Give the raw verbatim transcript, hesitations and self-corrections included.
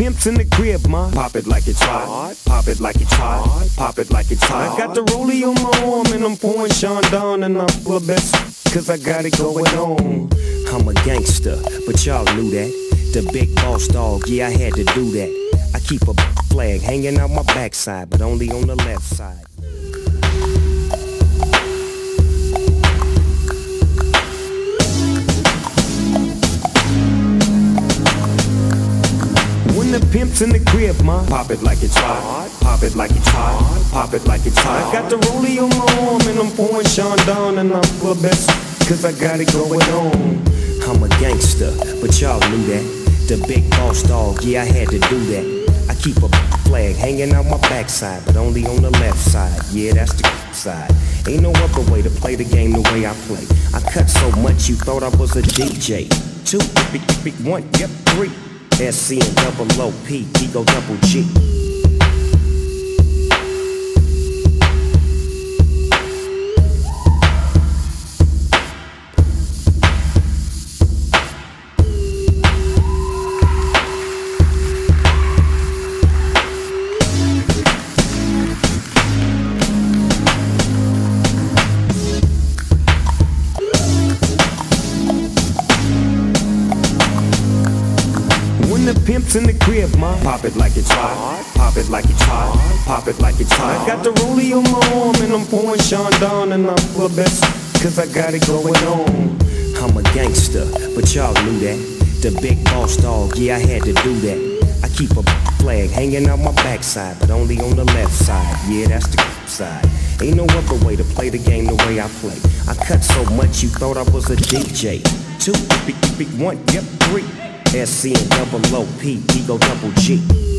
pimps in the crib, ma. Pop it like it's hot, pop it like it's hot, pop it like it's hot. I got the rollie on my arm and I'm pouring Chandon and I'm full of best, cause I got it going on. I'm a gangster, but y'all knew that. The big boss dog, yeah, I had to do that. I keep a flag hanging out my backside, but only on the left side. The pimps in the crib, ma. Pop it like it's hot, pop it like it's hot, pop it like it's hot. I got the rollie on my arm and I'm pouring Chandon and I'm full of best, cause I got it going on. I'm a gangster, but y'all knew that. The big boss dog, yeah, I had to do that. I keep a flag hanging out my backside, but only on the left side, yeah, that's the side. Ain't no other way to play the game the way I play. I cut so much you thought I was a D J. Two, big, big, one, yep, three. S C and double O P, ego double G. Pimps in the crib, ma. Pop it like it's hot, pop it like it's hot, pop it like it's hot. I got the rollie on my arm and I'm pouring Chandon and I'm full of best, cause I got it going on. I'm a gangster, but y'all knew that. The big boss dog, yeah, I had to do that. I keep a flag hanging out my backside, but only on the left side, yeah, that's the side. Ain't no other way to play the game the way I play. I cut so much you thought I was a D J. Two, big, big, one, yep, three. S C and double O P, ego double G.